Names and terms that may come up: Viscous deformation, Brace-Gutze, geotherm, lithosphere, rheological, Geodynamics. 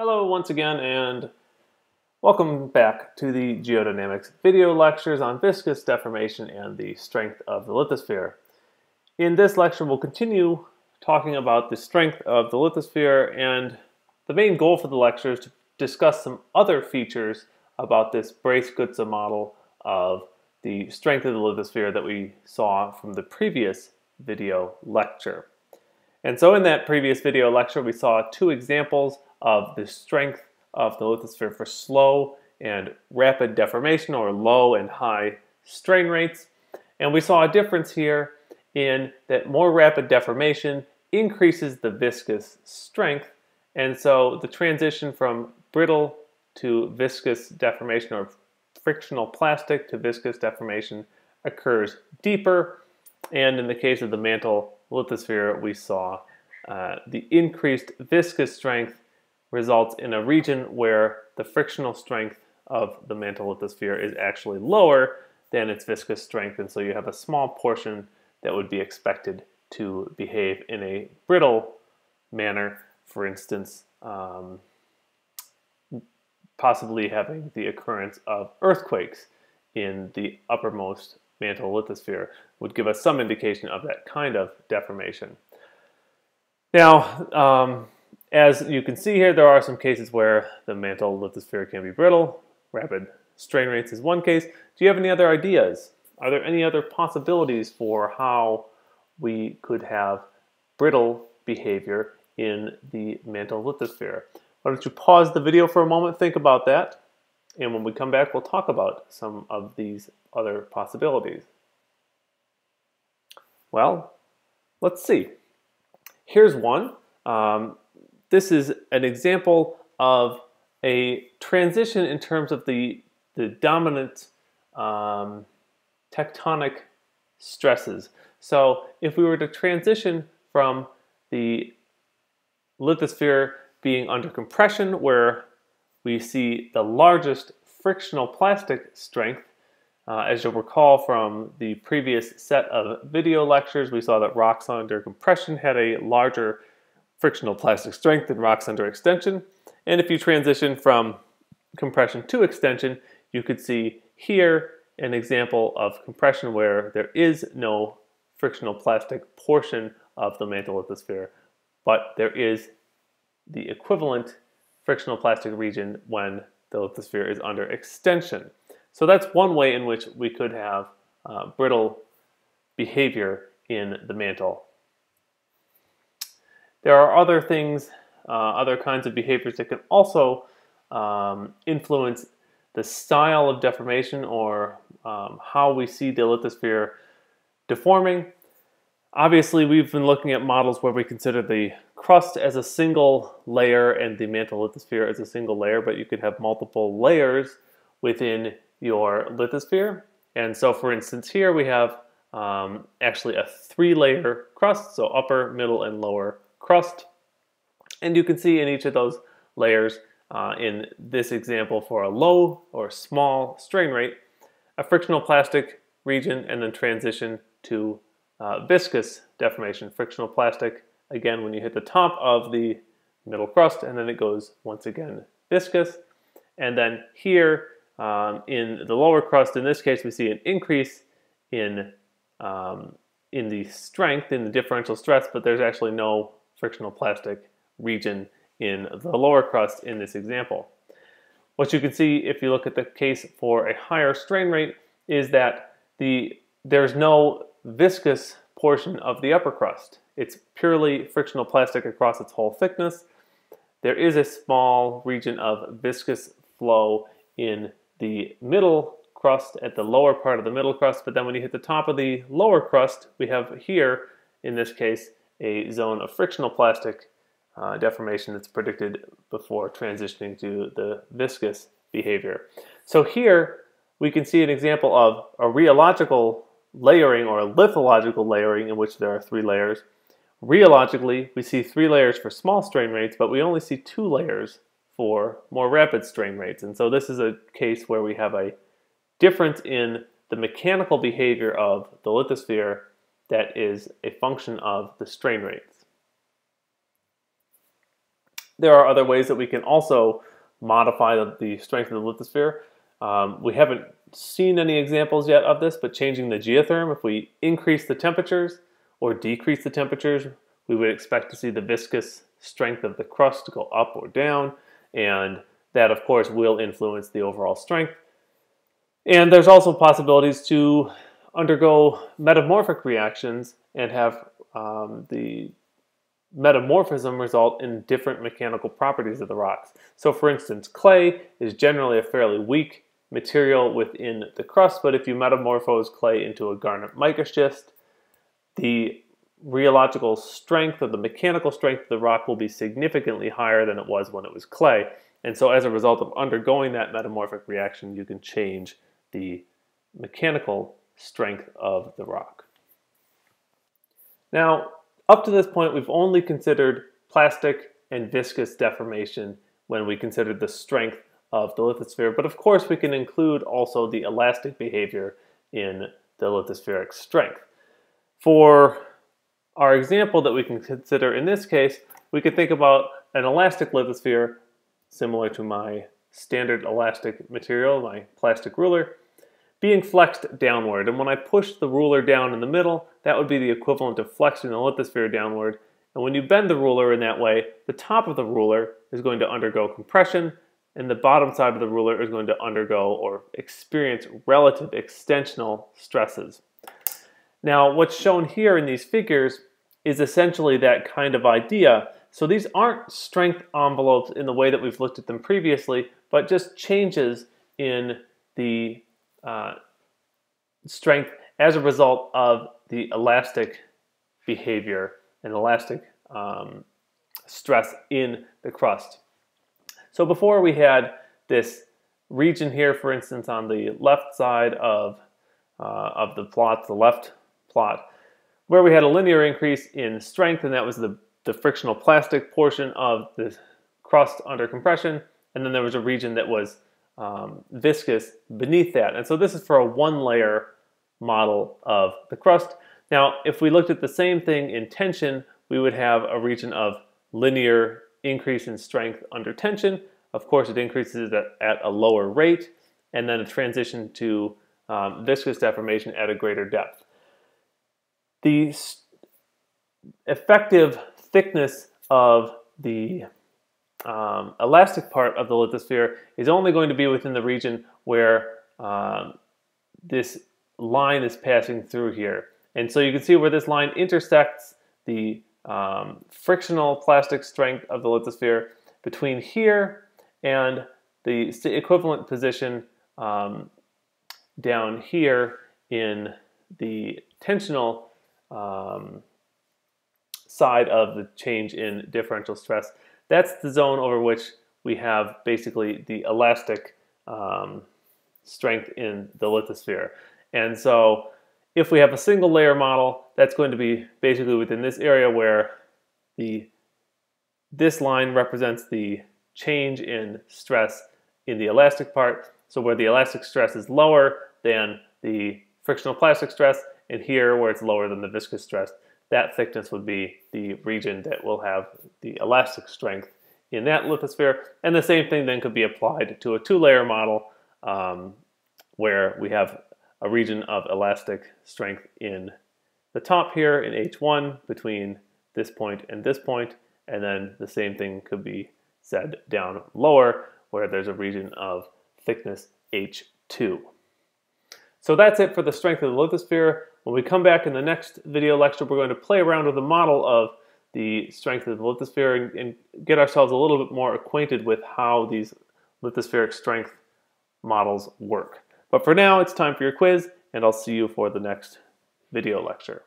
Hello once again and welcome back to the Geodynamics video lectures on viscous deformation and the strength of the lithosphere. In this lecture we'll continue talking about the strength of the lithosphere, and the main goal for the lecture is to discuss some other features about this Brace-Gutze model of the strength of the lithosphere that we saw from the previous video lecture. And so in that previous video lecture we saw two examples of the strength of the lithosphere for slow and rapid deformation, or low and high strain rates. And we saw a difference here in that more rapid deformation increases the viscous strength, and so the transition from brittle to viscous deformation, or frictional plastic to viscous deformation, occurs deeper. And in the case of the mantle lithosphere we saw the increased viscous strength results in a region where the frictional strength of the mantle lithosphere is actually lower than its viscous strength, and so you have a small portion that would be expected to behave in a brittle manner, for instance, possibly having the occurrence of earthquakes in the uppermost mantle lithosphere would give us some indication of that kind of deformation. Now, as you can see here, there are some cases where the mantle lithosphere can be brittle. Rapid strain rates is one case. Do you have any other ideas? Are there any other possibilities for how we could have brittle behavior in the mantle lithosphere? Why don't you pause the video for a moment, think about that, and when we come back we'll talk about some of these other possibilities. Well, let's see. Here's one. This is an example of a transition in terms of the dominant tectonic stresses. So if we were to transition from the lithosphere being under compression, where we see the largest frictional plastic strength, as you'll recall from the previous set of video lectures, we saw that rocks under compression had a larger frictional plastic strength in rocks under extension. And if you transition from compression to extension, you could see here an example of compression where there is no frictional plastic portion of the mantle lithosphere, but there is the equivalent frictional plastic region when the lithosphere is under extension. So that's one way in which we could have brittle behavior in the mantle. There are other things, other kinds of behaviors that can also influence the style of deformation, or how we see the lithosphere deforming. Obviously, we've been looking at models where we consider the crust as a single layer and the mantle lithosphere as a single layer, but you could have multiple layers within your lithosphere. And so, for instance, here we have actually a three-layer crust, so upper, middle, and lower crust. And you can see in each of those layers, in this example for a low or small strain rate, a frictional plastic region, and then transition to viscous deformation. Frictional plastic, again, when you hit the top of the middle crust, and then it goes once again viscous. And then here in the lower crust, in this case, we see an increase in the strength, in the differential stress, but there's actually no frictional plastic region in the lower crust in this example. What you can see if you look at the case for a higher strain rate is that there's no viscous portion of the upper crust. It's purely frictional plastic across its whole thickness. There is a small region of viscous flow in the middle crust, at the lower part of the middle crust, but then when you hit the top of the lower crust, we have here, in this case, a zone of frictional plastic deformation that's predicted before transitioning to the viscous behavior. So here we can see an example of a rheological layering, or a lithological layering, in which there are three layers. Rheologically, we see three layers for small strain rates, but we only see two layers for more rapid strain rates. And so this is a case where we have a difference in the mechanical behavior of the lithosphere that is a function of the strain rates. There are other ways that we can also modify the strength of the lithosphere. We haven't seen any examples yet of this, but changing the geotherm, if we increase the temperatures or decrease the temperatures, we would expect to see the viscous strength of the crust go up or down, and that of course will influence the overall strength. And there's also possibilities to undergo metamorphic reactions and have the metamorphism result in different mechanical properties of the rocks. So for instance, clay is generally a fairly weak material within the crust, but if you metamorphose clay into a garnet mica schist, the rheological strength or the mechanical strength of the rock will be significantly higher than it was when it was clay. And so as a result of undergoing that metamorphic reaction, you can change the mechanical strength of the rock. Now, up to this point, we've only considered plastic and viscous deformation when we considered the strength of the lithosphere, but of course we can include also the elastic behavior in the lithospheric strength. For our example that we can consider in this case, we could think about an elastic lithosphere similar to my standard elastic material, my plastic ruler, being flexed downward. And when I push the ruler down in the middle, that would be the equivalent of flexing the lithosphere downward. And when you bend the ruler in that way, the top of the ruler is going to undergo compression, and the bottom side of the ruler is going to undergo or experience relative extensional stresses. Now, what's shown here in these figures is essentially that kind of idea. So these aren't strength envelopes in the way that we've looked at them previously, but just changes in the strength as a result of the elastic behavior and elastic stress in the crust. So before we had this region here, for instance, on the left side of the plot, the left plot, where we had a linear increase in strength, and that was the frictional plastic portion of the crust under compression, and then there was a region that was viscous beneath that. And so this is for a one-layer model of the crust. Now, if we looked at the same thing in tension, we would have a region of linear increase in strength under tension. Of course, it increases at a lower rate, and then a transition to viscous deformation at a greater depth. The effective thickness of the elastic part of the lithosphere is only going to be within the region where this line is passing through here. And so you can see where this line intersects the frictional plastic strength of the lithosphere between here and the equivalent position down here in the tensional side of the change in differential stress. That's the zone over which we have basically the elastic strength in the lithosphere. And so if we have a single layer model, that's going to be basically within this area where this line represents the change in stress in the elastic part. So where the elastic stress is lower than the frictional plastic stress, and here where it's lower than the viscous stress, that thickness would be the region that will have the elastic strength in that lithosphere. And the same thing then could be applied to a two-layer model where we have a region of elastic strength in the top here in H1 between this point, and then the same thing could be said down lower where there's a region of thickness H2. So that's it for the strength of the lithosphere. When we come back in the next video lecture, we're going to play around with a model of the strength of the lithosphere and get ourselves a little bit more acquainted with how these lithospheric strength models work. But for now, it's time for your quiz, and I'll see you for the next video lecture.